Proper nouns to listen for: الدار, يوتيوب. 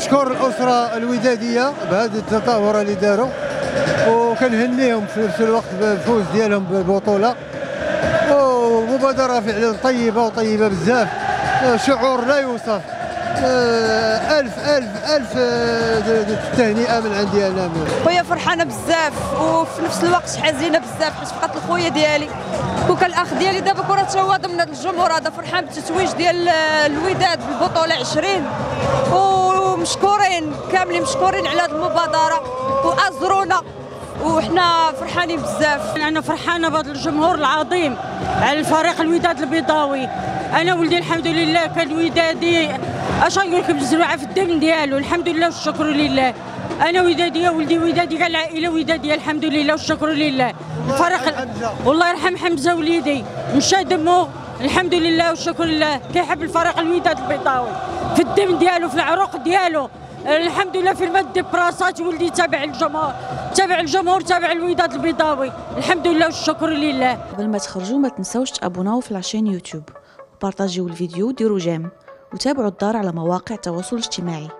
كنشكر الاسره الوداديه بهذه التظاهره اللي داروا، وكنهنيهم في نفس الوقت بالفوز ديالهم بالبطوله، ومبادره فعلا طيبه وطيبه بزاف، شعور لا يوصف. الف الف الف التهنئه من عندي انا. خويا فرحانه بزاف وفي نفس الوقت حزينه بزاف، حيت فقدت الخويا ديالي وكان الاخ ديالي. دابا كره هو ضمن الجمهور هذا، فرحان بالتتويج ديال الوداد بالبطوله 20، ومشكورين كاملين، مشكورين على هذه المبادره وازرونا وحنا فرحانين بزاف. انا فرحانه بهذا الجمهور العظيم على الفريق الوداد البيضاوي. انا ولدي الحمد لله كان ودادي، اش نقول لكم، مزروعه في الدم ديالو، الحمد لله والشكر لله. انا وداديه، ولدي ودادي، كاع العائله وداديه، الحمد لله والشكر لله. الفريق والله يرحم حمزه وليدي مشى دمو، الحمد لله والشكر لله. كيحب الفريق الوداد البيضاوي في الدم ديالو، في العروق ديالو، الحمد لله. في المد براسات ولدي تابع الجمهور، تابع الجمهور، تابع الوداد البيضاوي، الحمد لله والشكر لله. قبل ما تخرجوا ما تنساوش تابوناو في العشان يوتيوب، بارطاجيو الفيديو، ديروا جيم، وتابعوا الدار على مواقع التواصل الاجتماعي.